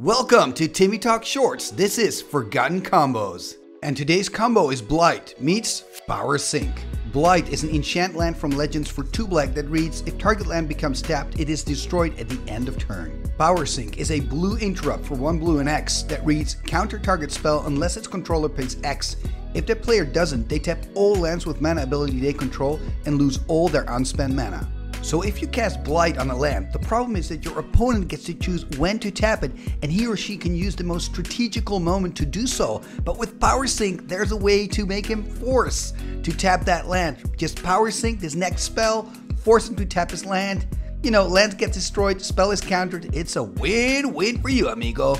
Welcome to Timmy Talk Shorts. This is Forgotten Combos. And today's combo is Blight meets Power Sink. Blight is an enchant land from Legends for 2 black that reads, if target land becomes tapped, it is destroyed at the end of turn. Power Sink is a blue interrupt for 1 blue and X that reads, counter target spell unless its controller pays X. If that player doesn't, they tap all lands with mana ability they control and lose all their unspent mana. So if you cast Blight on a land, the problem is that your opponent gets to choose when to tap it, and he or she can use the most strategical moment to do so. But with Power Sink, there's a way to make him force to tap that land. Just Power Sink this next spell, force him to tap his land. You know, land gets destroyed, spell is countered. It's a win-win for you, amigo.